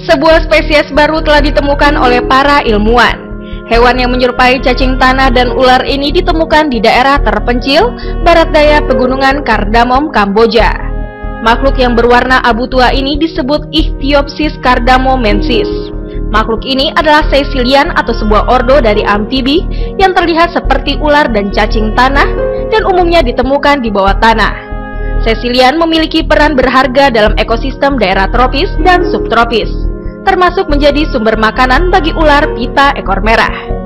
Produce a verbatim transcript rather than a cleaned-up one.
Sebuah spesies baru telah ditemukan oleh para ilmuwan. Hewan yang menyerupai cacing tanah dan ular ini ditemukan di daerah terpencil, barat daya pegunungan Kardamom, Kamboja. Makhluk yang berwarna abu tua ini disebut Ichthyopsis kardamomensis. Makhluk ini adalah Caecilian atau sebuah ordo dari amfibi yang terlihat seperti ular dan cacing tanah dan umumnya ditemukan di bawah tanah. Caecilian memiliki peran berharga dalam ekosistem daerah tropis dan subtropis, termasuk menjadi sumber makanan bagi ular pita ekor merah.